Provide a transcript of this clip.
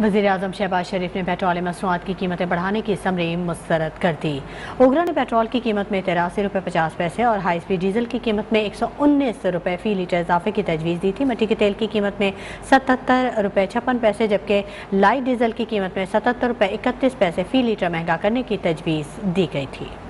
वज़ीर आज़म शहबाज़ शरीफ ने पेट्रोल मसनूआत की कीमतें बढ़ाने की समरी मुस्तरद कर दी। ओगरा ने पेट्रोल की कीमत में 83.50 रुपये और हाई स्पीड डीजल की कीमत में 119 रुपये फ़ी लीटर इजाफे की तजवीज़ दी थी। मट्टी के तेल की कीमत में 77.56 रुपये जबकि लाइट डीजल की कीमत में 77.31 रुपये फ़ी लीटर महंगा करने की तजवीज़ दी गई थी।